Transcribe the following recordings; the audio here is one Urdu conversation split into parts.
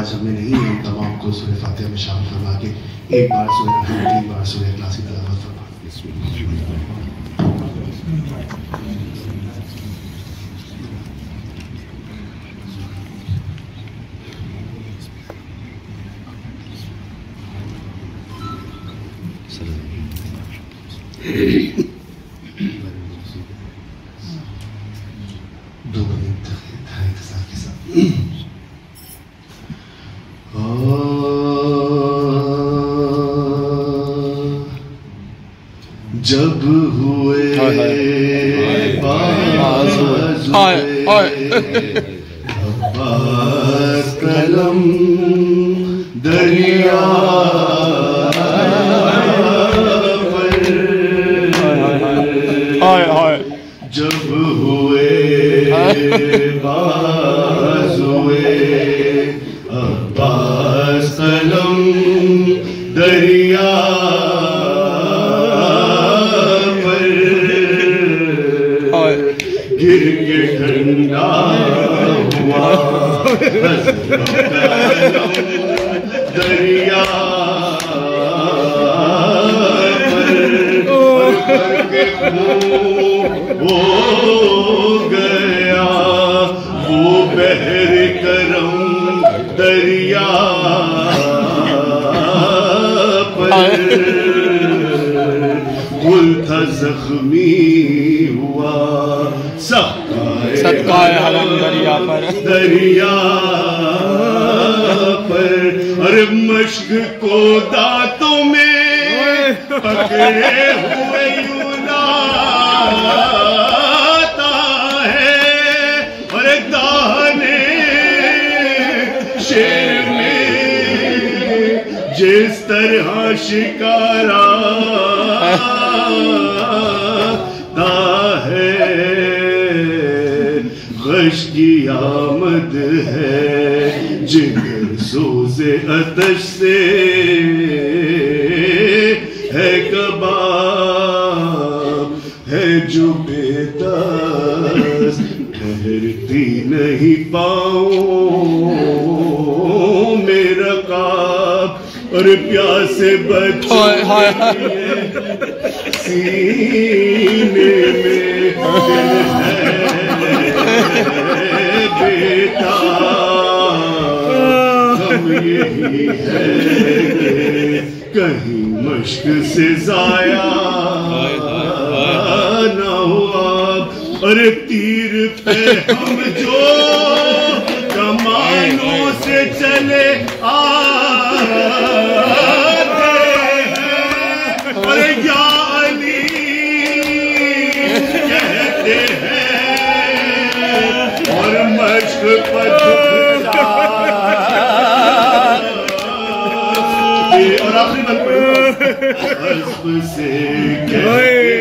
آج ہم نے نہیں ان تمام کو سورہ فاتحہ میں شامل فرما کے ایک بار سورہ حمد تین بار سورہ اخلاص کی تلاوت فرما۔ دو منٹ تھا اخلاص کے ساتھ۔ جب ہوئے عباس قلم دریا پر، جب ہوئے عباس قلم دریا دریا ہو گیا وہ بحر کرم دریا پر، گل تھا زخمی ہوا صدقائے حرم دریا پر، ارے مشک کو دانتوں میں پکڑے ہوئے یوں لاتا ہے، ارے دہانے شیر میں جس طرح شکاراتا ہے، غش کی آمد ہے جگر سوز آتش سے ہے، کباب ہے جو بےدست ٹھہرتی نہیں پاؤں میں رکاب، اور پیاسے بچے سینے میں بیٹا، یہی ہے کہیں مشک سے ضائع نہ ہوا، ارے تیر پہ ہم جو کمانوں سے چلے آتے ہیں، ارے یا علی کہتے ہیں اور مشک پر سے کہتے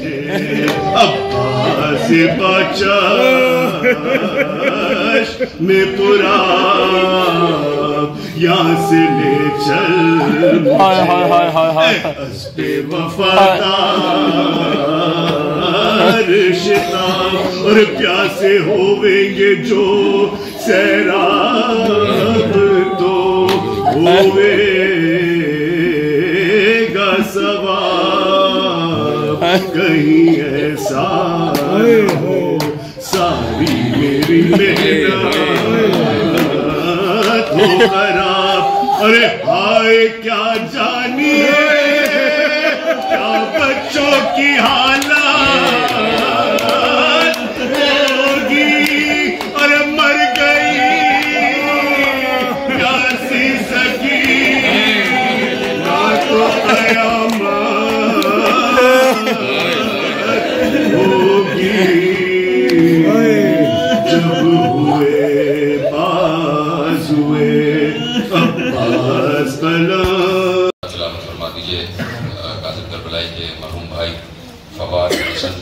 تھے عباس بادشاہ میں پورا یہاں سے لے چل اسب وفادار شتا، اور پیاسے ہوئیں گے جو سیراب تو ہوئے سوا، کہیں ایسا ہو ساری میری محنت ہو خراب، ارے ہائے کیا جانیے کیا بچوں کی حالات ہوگی، ارے مر گئی پیاسی سکی نہ تو آیا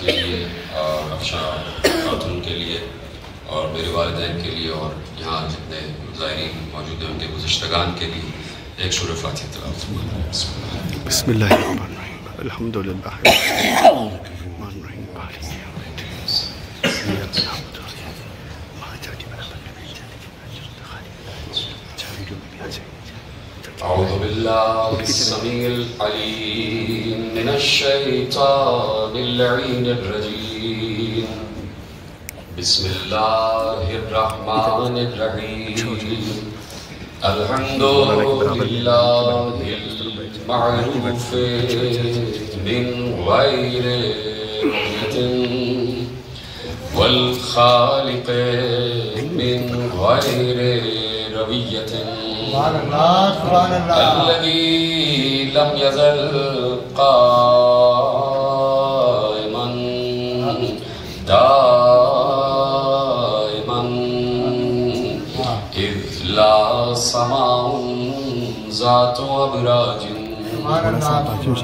کے لیے اور خاتون کے لیے اور میرے والدین کے لیے اور یہاں جتنے زائرین موجود ہیں ان کے گزشتگان کے لیے ایک سورہ فاتحہ تلاوت کریں۔ بسم اللہ الرحمن الرحیم، الحمد للہ الرحمن الرحیم، الحمد للہ أعوذ بالله السميع العليم من الشيطان اللعين الرجيم. بسم الله الرحمن الرحيم. الحمد لله المعروف من غير مبتدئ والخالق من غير روية الذي لم يزل قائما دائما إذ لا سماء ذات أبراج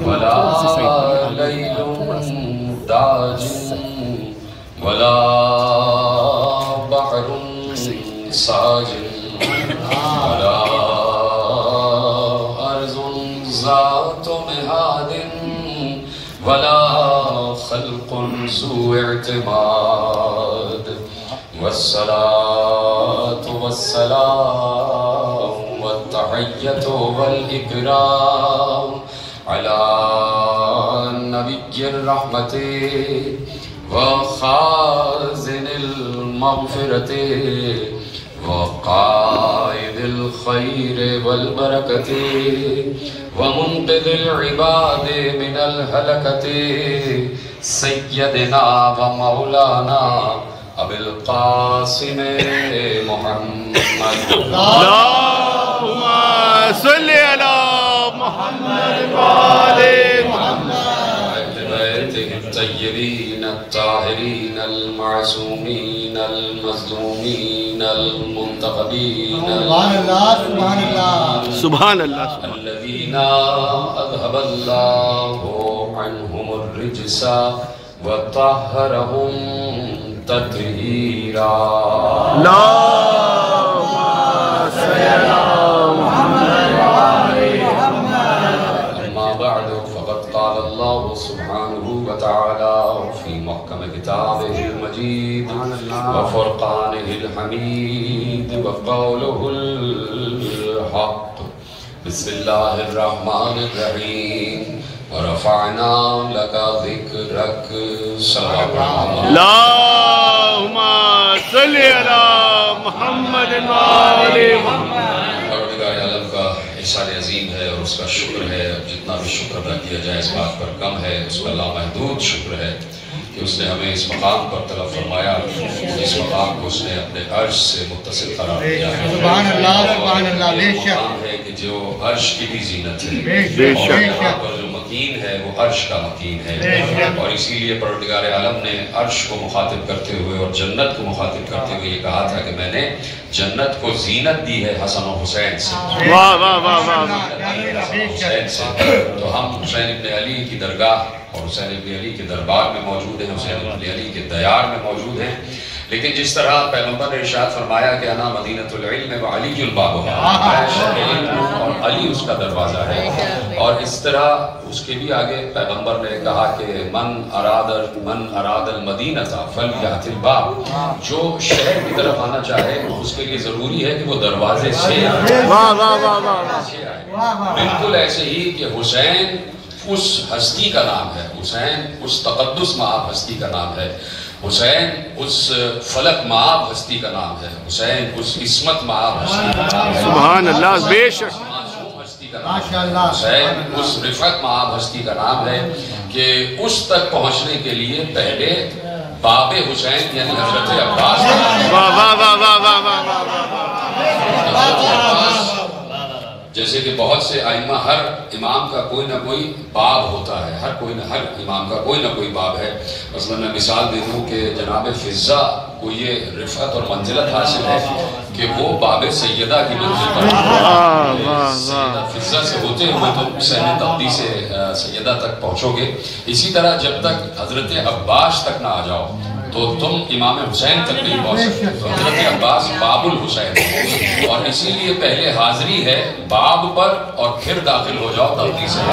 ولا ليل داج ولا بحر ساجن ولا أرض ذات مهاد ولا خلق ذو اعتماد والصلاة والسلام والتحية والإكرام على نبي الرحمة وخازن المغفرة وقائد الخير والبركة ومنقذ العباد من الهلكة سيدنا ومولانا أبي القاسم محمد. اللهم صل على محمد وآل محمد الطيبين الطاهرين المعصومين المظلومين المنتقبين. سبحان الله سبحان الله سبحان الله الذين أذهب الله عنهم الرجس وطهرهم تطهيرا. اللهم صل على محمد وآل محمد. أما بعد فقد قال الله سبحانه وتعالى في محكم كتابه المجيد وفرقانه الحميد وقوله الحق. بسم الله الرحمن الرحيم. ورفعنا لك ذكرك. اللهم صل على محمد وآل محمد. سارے عظیم ہے اور اس کا شکر ہے. جتنا بھی شکر ادا کیا جائے اس بات پر کم ہے. اس کا لامحدود شکر ہے کہ اس نے ہمیں اس مقام پر طلب فرمایا. اس مقام کو اس نے اپنے عرش سے متصل قرار دیا ہے. سبحان اللہ سبحان اللہ. بے شک مقام ہے کہ جو عرش کی بھی زینت ہے. بے شک اور یہاں پر جو مکین ہے وہ عرش کا مکین ہے. اور اسی لیے پروردگار عالم نے عرش کو مخاطب کرتے ہوئے اور جنت کو مخاطب کرتے ہوئے یہ کہا تھا کہ میں نے جنت کو زینت دی ہے حسن و حسین سے. واہ واہ واہ واہ. تو ہم حسین ابن علی کی درگاہ اور حسین ابن علی کے دربار میں موجود ہیں. حسین ابن علی کے دیار میں موجود ہیں. لیکن جس طرح پیغمبر نے ارشاد فرمایا کہ انا مدینۃ العلم و علی الباب اور علی اس کا دروازہ ہے. اور اس طرح اس کے بھی آگے پیغمبر نے کہا کہ من اراد المدینۃ فلیات الباب. جو شہر کی طرف آنا چاہے اس کے لیے ضروری ہے کہ وہ دروازے سے آئے. بالکل ایسے ہی کہ حسین اس ہستی کا نام ہے. حسین اس تقدس مآب ہستی کا نام ہے. حسین اس فلک مآب ہستی کا نام ہے. حسین اس عصمت مآب ہستی کا نام ہے. سبحان اللہ. بے شک حسین اس رفعت مآب ہستی کا نام ہے کہ اس تک پہنچنے کے لیے پہلے باب حسین یعنی حضرت عباس جیسے کہ بہت سے ائمہ ہر امام کا کوئی نہ کوئی باب ہوتا ہے. ہر امام کا کوئی نہ کوئی باب ہے. مثلا میں مثال دے دوں کہ جناب فضہ کو یہ رفعت اور منزلت حاصل ہے کہ وہ باب سیدہ کی منزل پر سیدہ فضہ سے ہوتے ہوئے تو سین تبدی سے سیدہ تک پہنچو گے. اسی طرح جب تک حضرت عباس تک نہ آ جاؤ تو تم امام حسین تک نہیں پہنچ سکتے. تو حضرت عباس باب الحسین. اور اسی لیے پہلے حاضری ہے باب پر اور پھر داخل ہو جاؤ تبدیل سے کی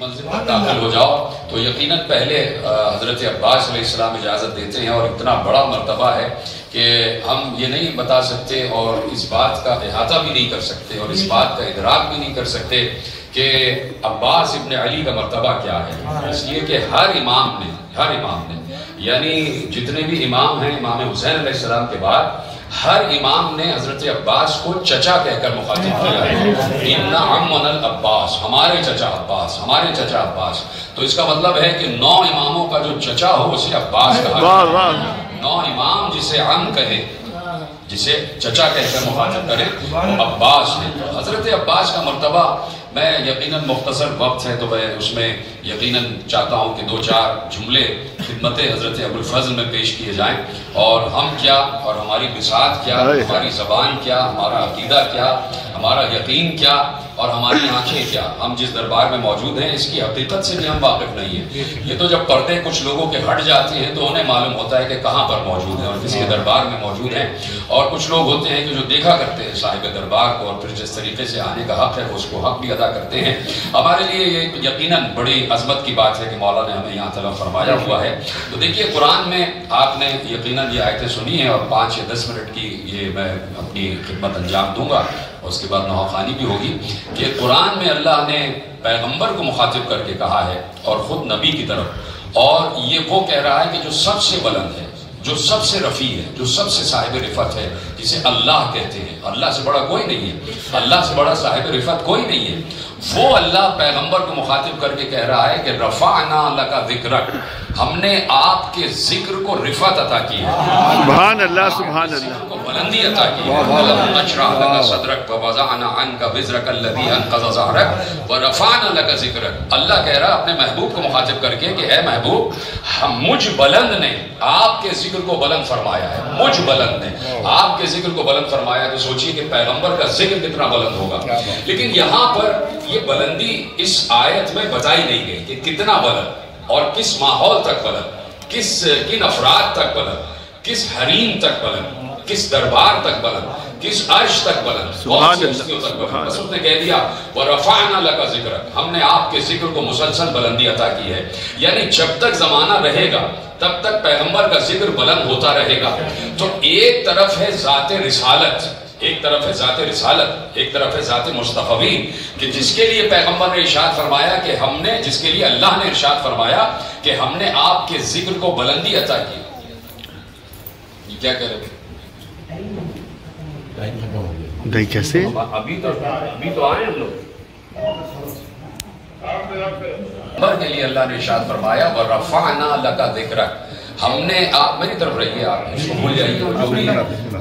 منزل پر داخل ہو جاؤ. تو یقیناً پہلے حضرت عباس علیہ السلام اجازت دیتے ہیں. اور اتنا بڑا مرتبہ ہے کہ ہم یہ نہیں بتا سکتے اور اس بات کا احاطہ بھی نہیں کر سکتے اور اس بات کا ادراک بھی نہیں کر سکتے کہ عباس ابن علی کا مرتبہ کیا ہے. اس لیے کہ ہر امام نے یعنی جتنے بھی امام ہیں امام حسین علیہ السلام کے بعد ہر امام نے حضرت عباس کو چچا کہہ کر مخاطب کیا ہے. عباس ہمارے چچا عباس ہمارے چچا عباس. تو اس کا مطلب ہے کہ 9 اماموں کا جو چچا ہو اسے عباس کہا. 9 امام جسے عم کہے جسے چچا کہہ کر مخاطب کرے وہ عباس ہے. حضرت عباس کا مرتبہ میں یقیناً مختصر وقت ہے تو میں اس میں یقیناً چاہتا ہوں کہ 2-4 جملے خدمت حضرت ابوالفضل میں پیش کیے جائیں اور ہم کیا اور ہماری بساط کیا ہماری زبان کیا ہمارا عقیدہ کیا ہمارا یقین کیا اور ہماری آنکھیں کیا. ہم جس دربار میں موجود ہیں اس کی حقیقت سے بھی ہم واقف نہیں ہیں. یہ تو جب پردے کچھ لوگوں کے ہٹ جاتے ہیں تو انہیں معلوم ہوتا ہے کہ کہاں پر موجود ہیں اور کس کے دربار میں موجود ہیں. اور کچھ لوگ ہوتے ہیں کہ جو دیکھا کرتے ہیں صاحب دربار کو اور پھر جس طریقے سے آنے کا حق ہے اس کو حق بھی ادا کرتے ہیں. ہمارے لیے یہ یقیناً بڑی عظمت کی بات ہے کہ مولا نے ہمیں یہاں طلب فرمایا ہوا ہے. تو دیکھیے قرآن میں آپ نے یقیناً یہ آیتیں سنی ہیں اور 5 یا 10 منٹ کی یہ میں اپنی خدمت انجام دوں گا اور اس کے بعد نوحہ خوانی بھی ہوگی کہ قرآن میں اللہ نے پیغمبر کو مخاطب کر کے کہا ہے اور خود نبی کی طرف. اور یہ وہ کہہ رہا ہے کہ جو سب سے بلند ہے جو سب سے رفیع ہے جو سب سے صاحب رفعت ہے جسے اللہ کہتے ہیں. اللہ سے بڑا کوئی نہیں ہے اللہ سے بڑا صاحب رفعت کوئی نہیں ہے. وہ اللہ پیغمبر کو مخاطب کر کے کہہ رہا ہے کہ رفعنا لک ذکرک ہم نے آپ کے ذکر کو رفعت عطا کی ہے. سبحان اللہ سبحان اللہ کو بلندی عطا کی ہے. اللهم اشرح لنا صدرك ووضعنا عنك وزرك الذي انقض ظهرك ورفعنا لك ذكرك. اللہ کہہ رہا اپنے محبوب کو مخاطب کر کے کہ اے محبوب مجھ بلند نے آپ کے ذکر کو بلند فرمایا ہے. مجھ بلند نے آپ کے ذکر کو بلند فرمایا ہے. تو سوچیے کہ پیغمبر کا ذکر کتنا بلند ہوگا. لیکن یہاں پر یہ بلندی اس آیت میں بتائی نہیں گئی کہ کتنا بلند اور کس ماحول تک بلند کس کن افراد تک بلند کس حریم تک بلند کس دربار تک بلند کس عرش تک بلند. سبحان اللہ. بس اس نے کہہ دیا وَرَفَعْنَا لَكَ ذِكْرَكَ ہم نے آپ کے ذکر کو مسلسل بلندی عطا کی ہے. یعنی جب تک زمانہ رہے گا تب تک پیغمبر کا ذکر بلند ہوتا رہے گا. تو ایک طرف ہے ذات رسالت ایک طرف ہے ذات رسالت ایک طرف ہے ذات مصطفی کہ جس کے لیے پیغمبر نے ارشاد فرمایا کہ ہم نے جس کے لیے اللہ نے ارشاد فرمایا کہ ہم نے آپ کے ذکر کو بلندی عطا کی. یہ کیا کہہ رہے کیسے ابھی تو آئے ہم لوگ کے لیے اللہ نے ارشاد فرمایا وَرَفَعْنَا لَكَ ذِكْرَكَ ہم نے آپ میری طرف رہیے آپ اس کو بھول جائیے.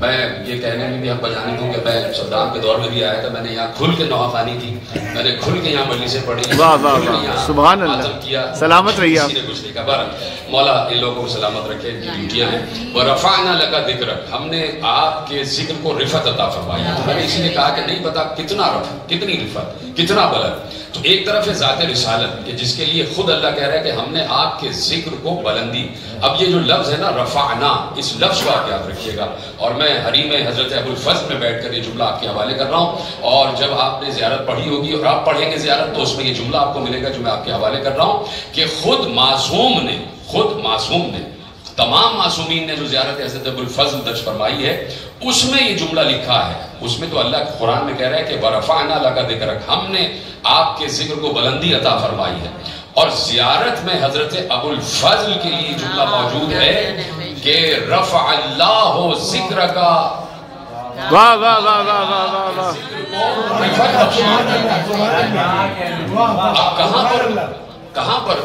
میں یہ کہنے میں بھی ہم بجانے دوں کہ میں صدام کے دور میں بھی آیا تھا. میں نے یہاں کھل کے نوحہ خوانی کی میں نے کھل کے یہاں مجلسیں پڑھی. واہ واہ سبحان اللہ. سلامت رہیے آپ. کچھ نہیں کہا بارہ مولا ان لوگوں کو سلامت رکھے ڈیوٹیاں ہیں. وَرَفَعْنَا لَكَ ذِكْرَكَ ہم نے آپ کے ذکر کو رفعت عطا فرمائی. میں نے اسی لیے کہا کہ نہیں پتا کتنا رفعت کتنی رفعت کتنا بلند. تو ایک طرف ہے ذات رسالت کہ جس کے لیے خود اللہ کہہ رہا ہے کہ ہم نے آپ کے ذکر کو بلندی. اب یہ جو لفظ ہے نا رفعنا اس لفظ کو آپ یاد رکھیے گا. اور میں حریم حضرت ابوالفضل میں بیٹھ کر یہ جملہ آپ کے حوالے کر رہا ہوں اور جب آپ نے زیارت پڑھی ہوگی اور آپ پڑھیں گے زیارت تو اس میں یہ جملہ آپ کو ملے گا جو میں آپ کے حوالے کر رہا ہوں کہ خود معصوم نے تمام معصومین نے جو زیارت حضرت ابوالفضل درج فرمائی ہے اس میں یہ جملہ لکھا ہے. اس میں تو اللہ کے قرآن میں کہہ رہا ہے کہ وَرَفَعْنَا لَكَ ذِكْرَكَ ہم نے آپ کے ذکر کو بلندی عطا فرمائی ہے. اور زیارت میں حضرت ابوالفضل کے لیے جملہ موجود ہے کہ رفع اللہ ذکرک. واہ واہ واہ واہ واہ واہ واہ. اب کہاں پر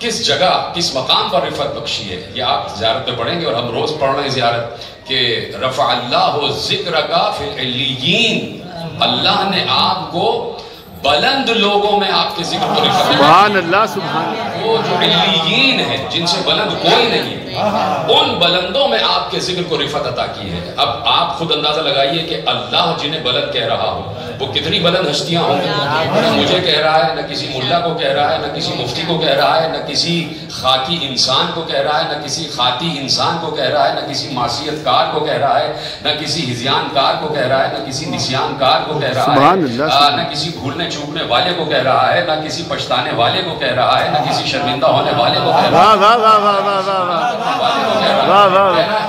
کس جگہ کس مقام پر رفعت بخشی ہے یہ آپ زیارت میں پڑھیں گے. اور ہم روز پڑھ رہے ہیں زیارت کہ رفع اللہ ذکرک فی العلیین اللہ نے آپ کو بلند لوگوں میں آپ کے ذکر کو رفعت. سبحان اللہ سبحان اللہ. وہ جو علیین ہیں جن سے بلند کوئی نہیں ان بلندوں میں آپ کے ذکر کو رفعت عطا کی ہے. اب آپ خود اندازہ لگائیے کہ اللہ جنہیں بلند کہہ رہا ہو وہ کتنی بلند ہستیاں ہوں گی. نہ مجھے کہہ رہا ہے نہ کسی ملا کو کہہ رہا ہے نہ کسی مفتی کو کہہ رہا ہے نہ کسی خاکی انسان کو کہہ رہا ہے نہ کسی خاطی انسان کو کہہ رہا ہے نہ کسی معصیت کار کو کہہ رہا ہے نہ کسی ہزیان کار کو کہہ رہا ہے نہ کسی نسیان کار کو کہہ رہا ہے نہ کسی بھولنے جھوٹنے والے کو کہہ رہا ہے، نہ کسی پچھتانے والے کو کہہ رہا ہے، نہ کسی شرمندہ ہونے والے کو کہہ رہا ہے۔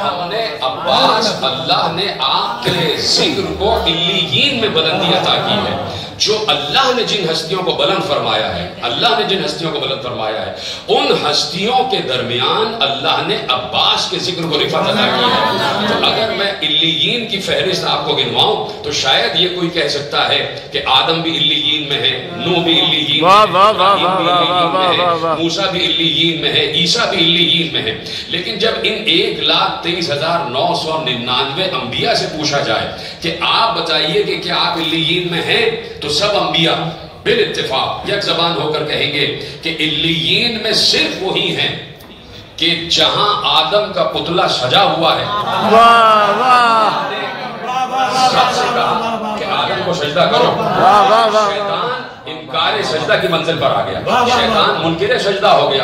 ہم نے عباس، اللہ نے آپ کے ذکر کو علیین میں بلندی عطا کی ہے، جو اللہ نے جن ہستیوں کو بلند فرمایا ہے، اللہ نے جن ہستیوں کو بلند فرمایا ہے، ان ہستیوں کے درمیان اللہ نے عباس کے ذکر کو رفعت عطا کی ہے۔ تو اگر میں علیین کی فہرست آپ کو گنواؤں تو شاید یہ کوئی کہہ سکتا ہے کہ آدم بھی علیین میں ہے، نوح بھی علیین میں ہے، موسیٰ بھی علیین میں ہے، عیسیٰ بھی علیین میں ہے۔ لیکن جب ان 1,23,999 انبیاء سے پوچھا جائے کہ آپ بتائیے کہ کیا آپ علیین میں ہیں، تو سب انبیاء بالاتفاق یک زبان ہو کر کہیں گے کہ علیین میں صرف وہی ہیں کہ جہاں آدم کا پتلا سجا ہوا ہے۔ سب سے کہا کہ آدم کو سجدہ کرو، شیطان انکار سجدہ کی منزل پر آ گیا، شیطان منکر سجدہ ہو گیا۔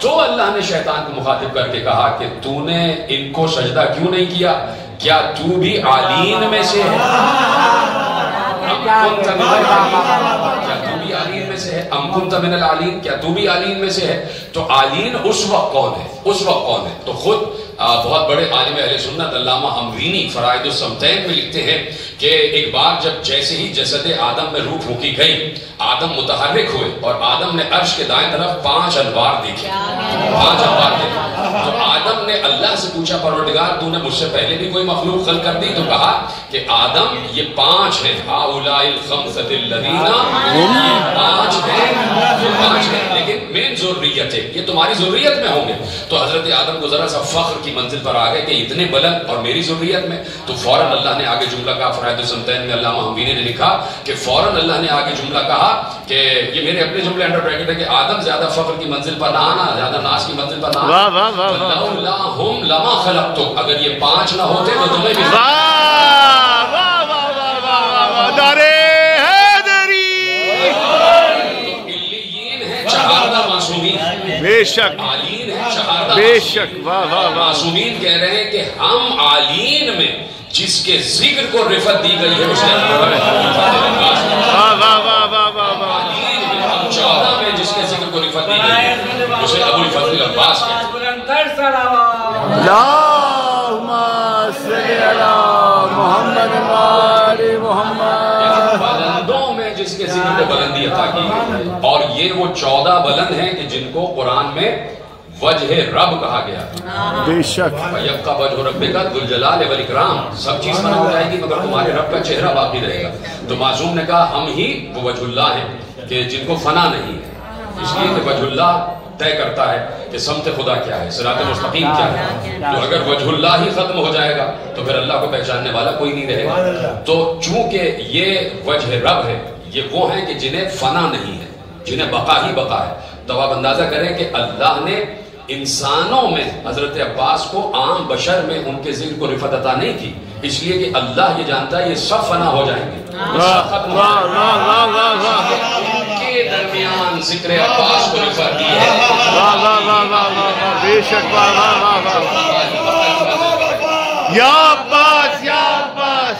تو اللہ نے شیطان کو مخاطب کر کے کہا کہ تو نے ان کو سجدہ کیوں نہیں کیا، کیا تو بھی عالین میں سے ہے؟ ام کنت من العالین، کیا تو بھی عالین میں سے ہے؟ تو عالین اس وقت کون ہے، اس وقت کون ہے؟ تو خود بہت بڑے عالم اہل سنت علامہ حموینی فرائد الصمتین میں لکھتے ہیں کہ ایک بار جب جیسے ہی جسد آدم میں روح پھونکی گئی، آدم متحرک ہوئے اور آدم نے عرش کے دائیں طرف 5 انوار دیکھے، 5 انوار دیکھے۔ تو آدم نے اللہ سے پوچھا، پروردگار تو نے مجھ سے پہلے بھی کوئی مخلوق خلق کر دی؟ تو کہا کہ آدم یہ 5 ہیں، ہاؤلاء الخمسۃ الذین، یہ 5 ہیں لیکن من ذریتک، یہ تمہاری ذریت میں ہوں گے۔ تو حضرت آدم کو ذرا سا فخر کی منزل پر آ گئے کہ اتنے بلند اور میری ذریت میں۔ تو فوراً اللہ نے آگے جملہ کہا، فرائد الصمتین میں علامہ حموینی نے لکھا کہ فوراً اللہ نے آگے جملہ کہا کہ یہ میرے اپنے جملے انڈر بریکٹ ہے کہ آدم زیادہ فخر کی منزل پر نہ آنا، زیادہ ناز کی منزل پر نہ آنا، لولا ہم لما خلقتو، اگر یہ 5 نہ ہوتے تو تمہیں بھی بے شک عالین ہے، شہادہ بے شک۔ معصومین کہہ رہے ہیں کہ ہم عالین میں جس کے ذکر کو رفعت دی گئی ہے اس نے میں جس کے ذکر کو رفعت دی گئی ہے اسے ابو الفضل عباس بلندوں میں جس کے ذکر کو بلندی عطا کی ہے۔ اور یہ وہ 14 بلند ہیں کہ جن کو قرآن میں وجہ رب کہا گیا، بے شک یبقی وجہ ربک ذوالجلال والاکرام، سب چیز ختم ہو جائے گی مگر تمہارے رب کا چہرہ باقی رہے گا۔ تو معصوم نے کہا ہم ہی وہ وجہ اللہ ہیں کہ جن کو فنا نہیں ہے، اس لیے کہ وجہ اللہ طے کرتا ہے کہ سمت خدا کیا ہے، صراط مستقیم کیا ہے۔ تو اگر وجہ اللہ ہی ختم ہو جائے گا تو پھر اللہ کو پہچاننے والا کوئی نہیں رہے گا۔ تو چونکہ یہ وجہ رب ہے، یہ وہ ہیں کہ جنہیں فنا نہیں ہے، جنہیں بقا ہی بقا ہے۔ تو آپ اندازہ کریں کہ اللہ نے انسانوں میں حضرت عباس کو عام بشر میں ان کے ذکر کو رفعت عطا نہیں کی، اس لیے کہ اللہ یہ جانتا ہے یہ سب فنا ہو جائیں گے، ان کے درمیان ذکر عباس کو رفعت دی ہے۔ یا عباس یا عباس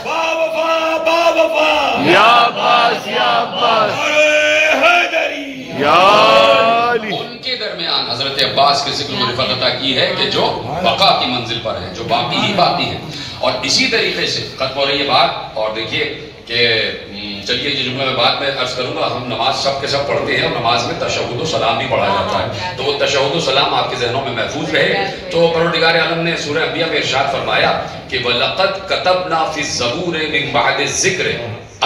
یا عباس یا عباس، ان کے درمیان حضرت عباس کے ذکر میں رفعت عطا کی ہے کہ جو بقا کی منزل پر ہیں، جو باقی ہی باقی ہیں۔ اور اسی طریقے سے ختم ہو رہی ہے بات۔ اور دیکھیے کہ چلیے یہ جملہ میں بعد میں عرض کروں گا، ہم نماز سب کے سب پڑھتے ہیں اور نماز میں تشہد و سلام بھی پڑھا جاتا ہے، تو وہ تشہد و سلام آپ کے ذہنوں میں محفوظ رہے۔ تو پروردگار عالم نے سورہ انبیاء میں ارشاد فرمایا کہ وَلَقَدْ كَتَبْنَا فِي الزَّبُورِ مِن بَعْدِ الذِّكْرِ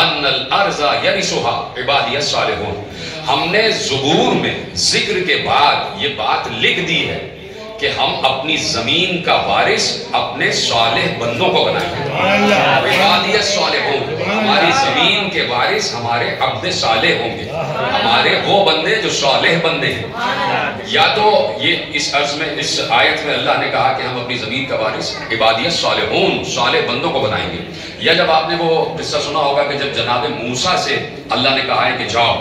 أَنَّ الْأَرْضَ يَرِثُهَا عِبَادِيَ الصَّالِحُونَ، ہم نے زبور میں ذکر کے بعد یہ بات لکھ دی ہے کہ ہم اپنی زمین کا وارث اپنے صالح بندوں کو بنائیں گے، عبادیت صالح ہوں گے، ہماری زمین کے وارث ہمارے عبد صالح ہوں گے، ہمارے وہ بندے جو صالح بندے ہیں۔ یا تو یہ اس عرض میں، اس آیت میں اللہ نے کہا کہ ہم اپنی زمین کا وارث عبادیت صالحون، صالح بندوں کو بنائیں گے، یا جب آپ نے وہ قصہ سنا ہوگا کہ جب جناب موسیٰ سے اللہ نے کہا ہے کہ جاؤ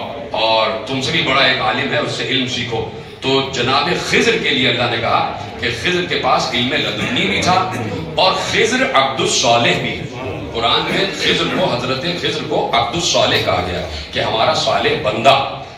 اور تم سے بھی بڑا ایک عالم ہے اس سے علم سیکھو، تو جناب خضر کے لیے اللہ نے کہا کہ خضر کے پاس علم لدنی بھی تھا اور خضر عبد الصالح بھی ہے۔ قرآن میں خضر کو عبد الصالح کہا گیا کہ ہمارا صالح بندہ.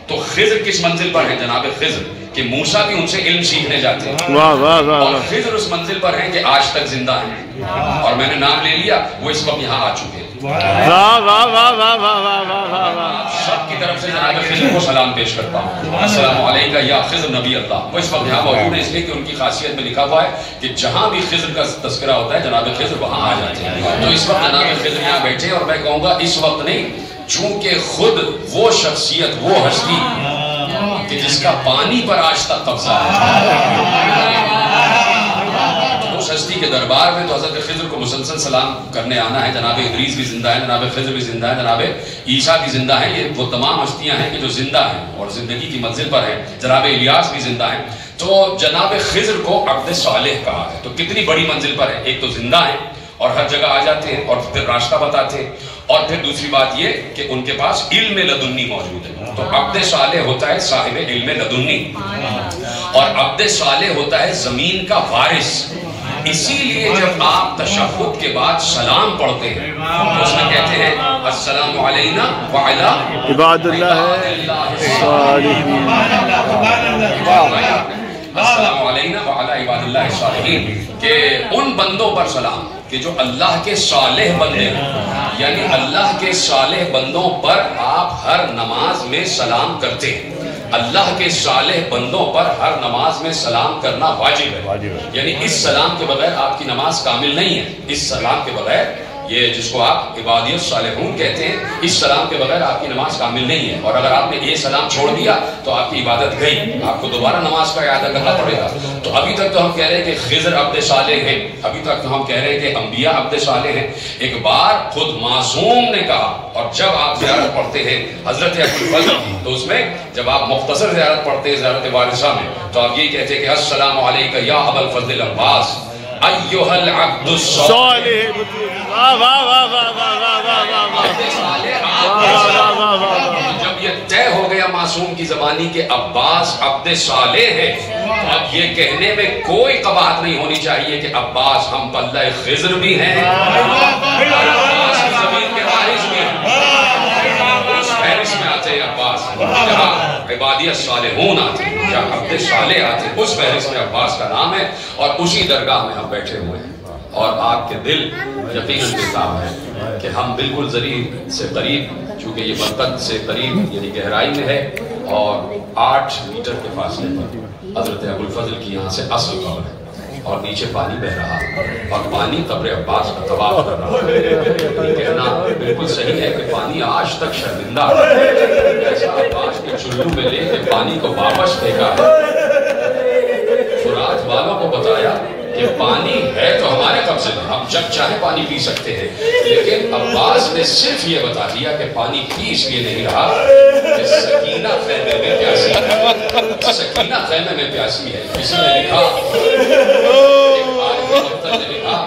تو خضر کس منزل پر ہیں جناب خضر کہ موسیٰ بھی ان سے علم سیکھنے جاتے ہیں اور خضر اس منزل پر ہیں کہ آج تک زندہ ہیں اور میں نے نام لے لیا وہ اس وقت یہاں آ چکے. سب کی طرف سے جناب خضر کو سلام پیش کرتا ہوں. السلام علیکم یا خضر نبی اللہ. وہ اس وقت یہاں موجود ہے اس لیے کہ ان کی خاصیت میں لکھا ہوا ہے کہ جہاں بھی خضر کا تذکرہ ہوتا ہے جناب خضر وہاں آ جاتے ہیں. تو اس وقت جناب خضر یہاں بیٹھے اور میں کہوں گا اس وقت نہیں چونکہ خود وہ شخصیت وہ ہستی کہ جس کا پانی پر آج تک قبضہ ہے. اس ہستی کے دربار میں تو حضرت خضر کو مسلسل سلام کرنے آنا ہے. جناب ادریس بھی زندہ ہے, جناب خضر بھی زندہ ہے, جناب عیسیٰ بھی زندہ ہے. یہ وہ تمام ہستیاں ہیں کہ جو زندہ ہیں اور زندگی کی منزل پر ہیں. جناب الیاس بھی زندہ ہیں. تو جناب خضر کو عبد صالح کہا ہے. تو کتنی بڑی منزل پر ہے. ایک تو زندہ ہے اور ہر جگہ آ جاتے ہیں اور پھر راستہ بتاتے ہیں, اور پھر دوسری بات یہ کہ ان کے پاس علم لدنی موجود ہے. تو عبد صالح ہوتا ہے صاحب علم لدنی اور عبد صالح ہوتا ہے زمین کا وارث. اسی لیے جب آپ تشہد کے بعد سلام پڑھتے ہیں اس میں کہتے ہیں السلام علینا وعلی عباد اللہ الصالحین. السلام علینا وعلی عباد اللہ الصالحین کہ ان بندوں پر سلام کہ جو اللہ کے صالح بندے ہیں. یعنی اللہ کے صالح بندوں پر آپ ہر نماز میں سلام کرتے ہیں. اللہ کے صالح بندوں پر ہر نماز میں سلام کرنا واجب ہے. یعنی اس سلام کے بغیر آپ کی نماز کامل نہیں ہے. اس سلام کے بغیر یہ جس کو آپ عبادی الصالحون کہتے ہیں اس سلام کے بغیر آپ کی نماز کامل نہیں ہے. اور اگر آپ نے یہ سلام چھوڑ دیا تو آپ کی عبادت گئی, آپ کو دوبارہ نماز کا اعادہ کرنا پڑے گا. تو ابھی تک تو ہم کہہ رہے ہیں کہ خضر عبد صالح ہیں, ابھی تک تو ہم کہہ رہے ہیں کہ انبیاء عبد صالح ہیں. ایک بار خود معصوم نے کہا, اور جب آپ زیارت پڑھتے ہیں حضرت ابوالفضل تو اس میں جب آپ مختصر زیارت پڑھتے ہیں زیارت وارثہ میں تو آپ یہ کہتے ہیں کہ السلام علیکم یا ابوالفضل عباس ایوہ العبد الصالح. جب یہ طے ہو گیا معصوم کی زبانی کہ عباس عبد صالح ہے تو اب یہ کہنے میں کوئی قباحت نہیں ہونی چاہیے کہ عباس ہم پلہ خضر بھی ہیں, عباس کی زمین کے وارث بھی ہیں. اس فہرست میں آتے ہیں عباس, جہاں عبادی الصالحون آتے ہیں, جہاں عبد صالح آتے ہیں, اس فہرست میں عباس کا نام ہے. اور اسی درگاہ میں ہم بیٹھے ہوئے ہیں اور آپ کے دل یقیناً کے ساتھ ہے کہ ہم بالکل ذریعہ سے قریب, چونکہ یہ برکت سے قریب یعنی گہرائی میں ہے, اور 8 میٹر کے فاصلے پر حضرت ابوالفضل کی یہاں سے اصل قبر ہے اور نیچے پانی بہ رہا اور پانی قبر عباس کا طواف کر رہا ہے. کہنا بالکل صحیح ہے کہ پانی آج تک شرمندہ ایسا عباس کے چلو میں لے کے پانی کو واپس پھینکا ہے. خوراک والوں کو بتایا کہ پانی ہے تو ہمارے قبضے میں, ہم جب چاہے پانی پی سکتے ہیں, لیکن عباس نے صرف یہ بتا دیا کہ پانی پی اس لیے نہیں رہا کہ سکینہ خیمے میں پیاسی ہے, سکینہ خیمے میں پیاسی ہے. کسی نے لکھا, ایک بار نے لکھا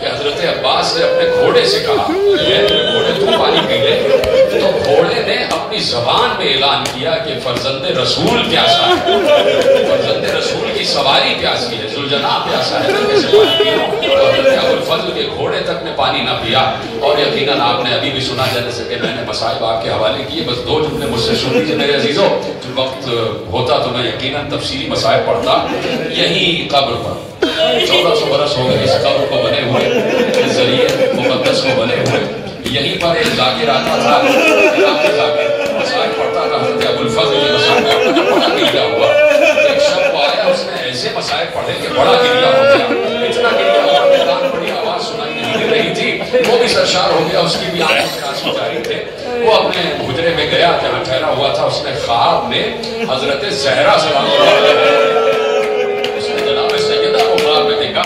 کہ حضرت عباس نے اپنے گھوڑے سے کہا گھوڑے تو پانی پی لے, تو گھوڑے نے اپنی زبان میں اعلان کیا کہ فرزند رسول پیاسا ہے, فرزند رسول کی سواری پیاسی ہے, ذوالجناح پیاسا ہے. حضرت ابوالفضل کے گھوڑے تک نے پانی نہ پیا. اور یقیناً آپ نے ابھی بھی سنا جانے سے کہ میں نے مصائب آپ کے حوالے کیے, بس 2 جملے مجھ سے سن لیجیے میرے عزیزوں. جب وقت ہوتا تو میں یقیناً تفصیلی مصائب پڑھتا. یہی قبر پر 1400 برس ہو گئے اس قبر کو بنے ہوئے, اس ذریعے مقدس کو بنے ہوئے. یہیں پر ایک ذاکر آتا تھا, مسائل پڑھتا تھا. حضرت ابوالفضل نے مسائل پڑھا, بڑا گریا ہوا. ایک شخص آیا, اس نے ایسے مسائل پڑھے کہ بڑا گریا ہو گیا, اتنا گریا ہوا کہ کان بڑی آواز سنائی نہیں دے رہی تھی. وہ بھی سرشار ہو گیا, اس کی بھی آنکھوں سے آنسو جاری تھے. وہ اپنے حجرے میں گیا جہاں ٹھہرا ہوا تھا. اس نے خواب میں حضرت زہرا سلام اللہ, اس نے جناب سیدہ کو خواب میں دیکھا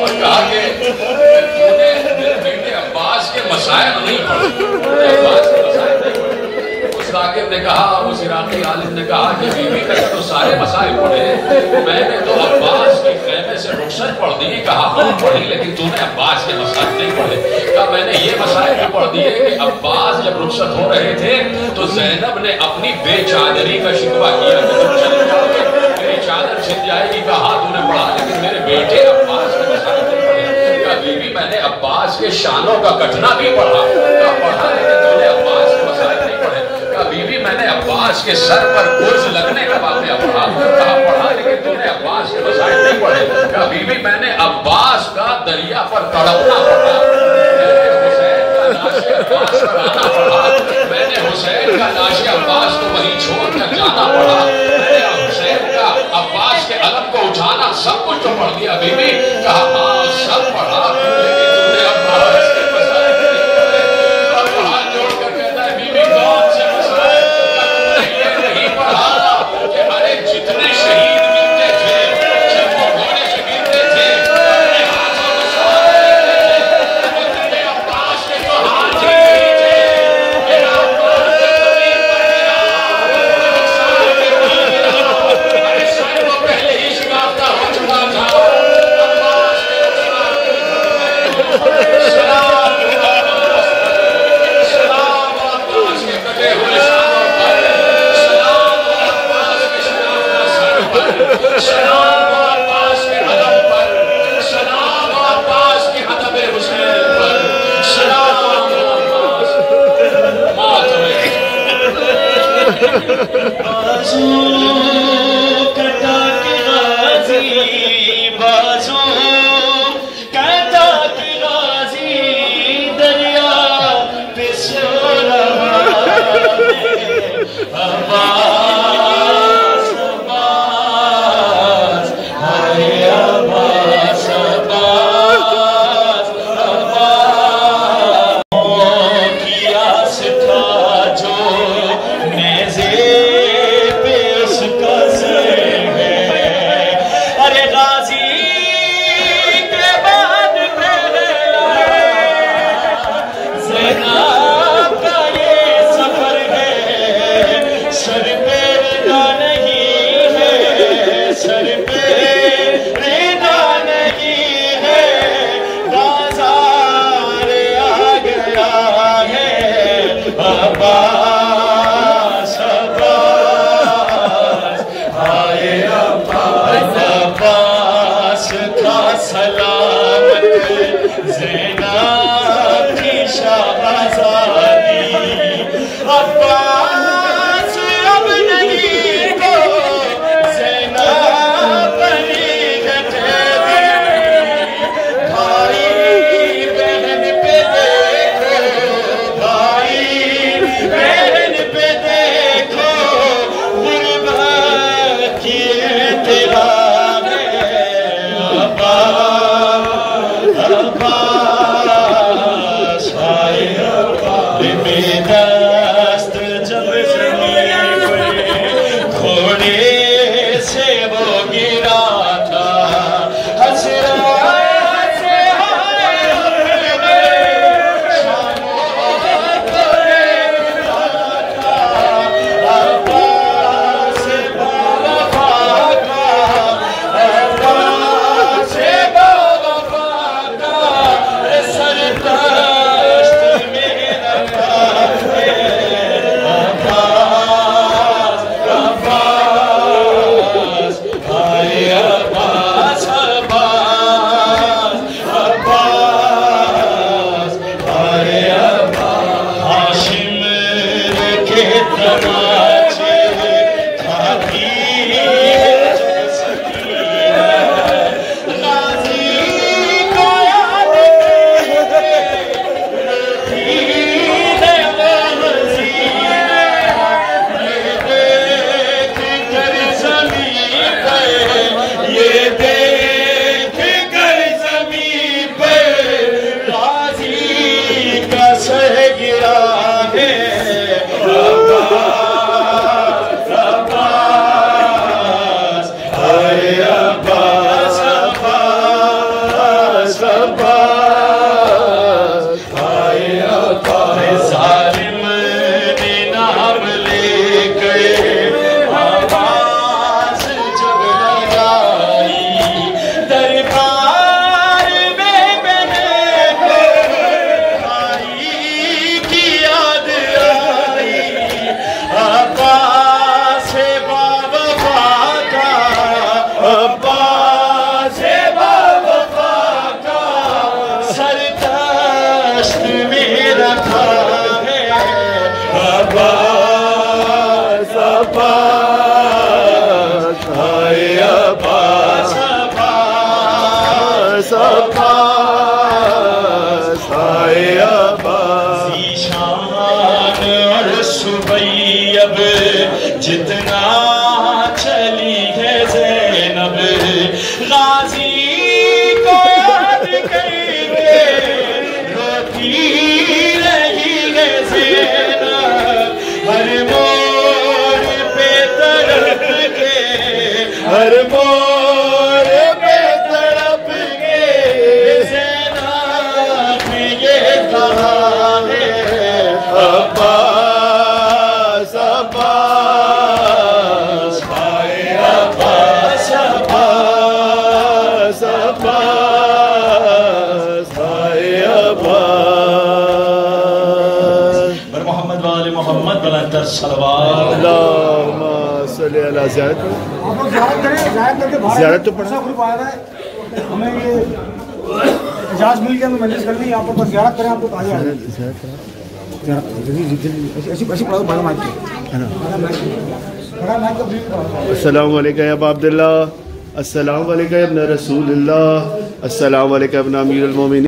اور کہا کہ مسائل نہیں پڑھے. اس راکب نے کہا, اس عراقی عالم نے کہا کہ بی بی نے تو سارے مسائل پڑھے, میں نے تو عباس کے خیمے سے رخصت پڑھ دی. کہا ہم پڑھی, لیکن تو نے عباس کے مسائل نہیں پڑھے. کہا میں نے یہ مسائل بھی پڑھ دیے کہ عباس جب رخصت ہو رہے تھے تو زینب نے اپنی بے چادری کا شکوہ کیا کہ تم چلے جاؤ گے میری چادر چھن جائے گی. کہا تو نے پڑھا, لیکن میرے بیٹے عباس کے مسائل نہیں پڑھے. کہا بی بی میں نے عباس کے شانوں کا کٹنا بھی پڑھا عباس کو مسائل نہیں پڑھے کبھی بھی. میں نے عباس کے سر پر گرز لگنے کا واقعہ پڑھا لیکن تم نے عباس کے مسائل نہیں پڑھے کبھی بھی. میں نے عباس کا دریا پر تڑپنا پڑھا, حسین کا ناشے عباس پر آنا پڑھا, میں نے حسین کا ناشے عباس کو وہیں چھوڑ کر جانا پڑھا, میں نے حسین کا عباس کے علم کو اٹھانا سب کچھ تو پڑھ دیا. بی بی کہا ہاں سب پڑھا لیکن تم نے عباس کے مسائل نہیں پڑھے. اور وہاں جوڑ کر کہتا ہے بی بی کون سے مسائل تم نے نہیں پڑھا کہ ہمارے جتنے شہید ملتے تھے جب وہ گھوڑے سے گرتے تھے اپنے ہاتھوں مسائل وہ تم نے عباس کے تو ہاتھ ہی کیجئے میرا عباس کے قریب پڑھنا مسائل کے قریب میرے سائل وہ پہلے ہی شکافتہ ہو چکا تھا. سلام عباس کے حدب پر, سلام عباس کے حدب حسین پر, سلام عباس مات میں بازو کٹا کے غازی, بازو کٹا کے غازی دریا پہ سو رہا ہے. زمان عرش بیب جتنا چلی ہے زینب غازی کو یاد کر کے روتی رہی ہے زینب ہر مور پہ تڑپ کے ہر مور پہ تڑپ کے زینب نے یہ کہا ہے عباس عباس بھائے عباس عباس عباس بھائے عباس بر محمد وآل محمد بلند تر صلوات اللہم صلی اللہ زیارت آپ لوگ زیارت کریں زیارت کر کے بھارت زیارت تو پڑھنا گروپ آیا ہے ہمیں یہ اجازت مل گیا ہمیں مجلس کرنی آپ لوگ زیارت کریں آپ لوگ آگے آئے زیارت کریں السلام علیکم اب عبداللہ السلام علیکم ابن رسول اللہ السلام علیکم ابن امیر المومنین